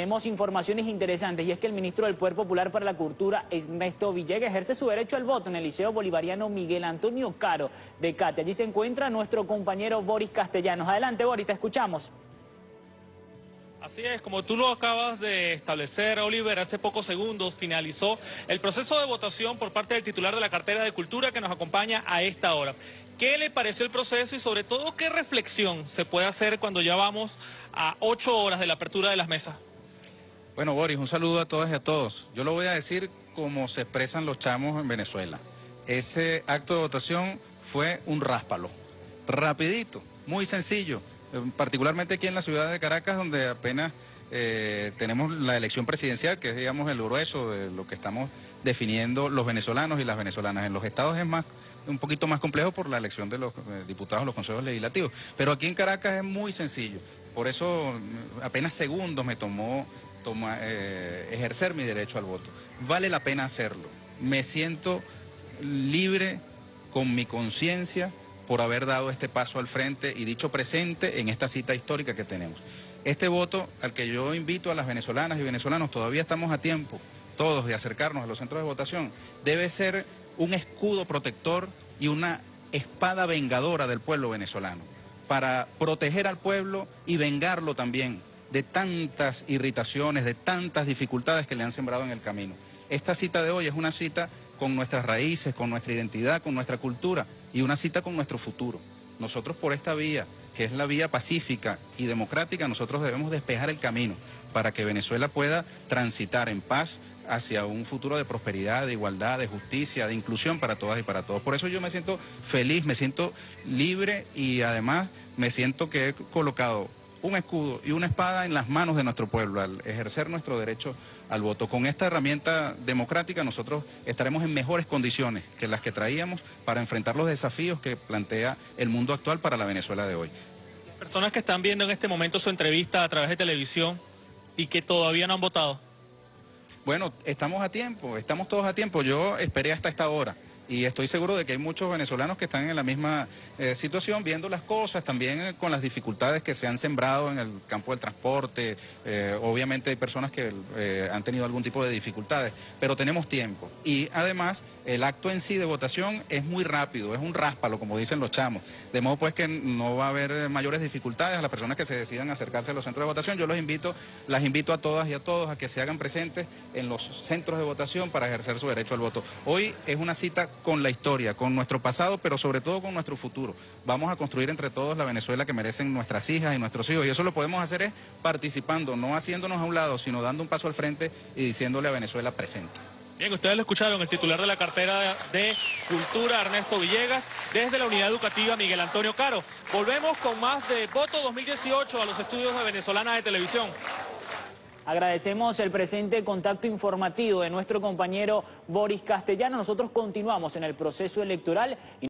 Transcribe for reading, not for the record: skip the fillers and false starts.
Tenemos informaciones interesantes y es que el ministro del Poder Popular para la Cultura, Ernesto Villegas, ejerce su derecho al voto en el Liceo Bolivariano Miguel Antonio Caro de Catia. Allí se encuentra nuestro compañero Boris Castellanos. Adelante, Boris, te escuchamos. Así es, como tú lo acabas de establecer, Oliver, hace pocos segundos finalizó el proceso de votación por parte del titular de la cartera de Cultura que nos acompaña a esta hora. ¿Qué le pareció el proceso y sobre todo qué reflexión se puede hacer cuando ya vamos a 8 horas de la apertura de las mesas? Bueno, Boris, un saludo a todas y a todos. Yo lo voy a decir como se expresan los chamos en Venezuela. Ese acto de votación fue un ráspalo, rapidito, muy sencillo. Particularmente aquí en la ciudad de Caracas, donde apenas tenemos la elección presidencial, que es, digamos, el grueso de lo que estamos definiendo los venezolanos y las venezolanas. En los estados es más, un poquito más complejo por la elección de los diputados, los consejos legislativos, pero aquí en Caracas es muy sencillo. Por eso apenas segundos me tomó ejercer mi derecho al voto. Vale la pena hacerlo. Me siento libre con mi conciencia por haber dado este paso al frente y dicho presente en esta cita histórica que tenemos. Este voto al que yo invito a las venezolanas y venezolanos, todavía estamos a tiempo, todos, de acercarnos a los centros de votación, debe ser un escudo protector y una espada vengadora del pueblo venezolano, para proteger al pueblo y vengarlo también de tantas irritaciones, de tantas dificultades que le han sembrado en el camino. Esta cita de hoy es una cita con nuestras raíces, con nuestra identidad, con nuestra cultura y una cita con nuestro futuro. Nosotros por esta vía, que es la vía pacífica y democrática, nosotros debemos despejar el camino para que Venezuela pueda transitar en paz hacia un futuro de prosperidad, de igualdad, de justicia, de inclusión para todas y para todos. Por eso yo me siento feliz, me siento libre y además me siento que he colocado un escudo y una espada en las manos de nuestro pueblo al ejercer nuestro derecho al voto. Con esta herramienta democrática nosotros estaremos en mejores condiciones que las que traíamos para enfrentar los desafíos que plantea el mundo actual para la Venezuela de hoy. Personas que están viendo en este momento su entrevista a través de televisión y que todavía no han votado. Bueno, estamos a tiempo, estamos todos a tiempo. Yo esperé hasta esta hora. Y estoy seguro de que hay muchos venezolanos que están en la misma situación, viendo las cosas, también con las dificultades que se han sembrado en el campo del transporte. Obviamente hay personas que han tenido algún tipo de dificultades, pero tenemos tiempo. Y además, el acto en sí de votación es muy rápido, es un ráspalo, como dicen los chamos. De modo pues que no va a haber mayores dificultades a las personas que se decidan acercarse a los centros de votación. Yo los invito, las invito a todas y a todos a que se hagan presentes en los centros de votación para ejercer su derecho al voto. Hoy es una cita con la historia, con nuestro pasado, pero sobre todo con nuestro futuro. Vamos a construir entre todos la Venezuela que merecen nuestras hijas y nuestros hijos. Y eso lo podemos hacer es participando, no haciéndonos a un lado, sino dando un paso al frente y diciéndole a Venezuela presente. Bien, ustedes lo escucharon, el titular de la cartera de Cultura, Ernesto Villegas, desde la Unidad Educativa Miguel Antonio Caro. Volvemos con más de Voto 2018 a los estudios de Venezolana de Televisión. Agradecemos el presente contacto informativo de nuestro compañero Boris Castellanos. Nosotros continuamos en el proceso electoral.